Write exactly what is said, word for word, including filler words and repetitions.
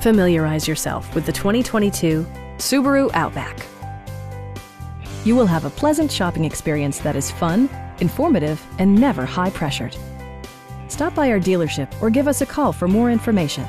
familiarize yourself with the twenty twenty-two Subaru Outback. You will have a pleasant shopping experience that is fun, informative, and never high-pressured. Stop by our dealership or give us a call for more information.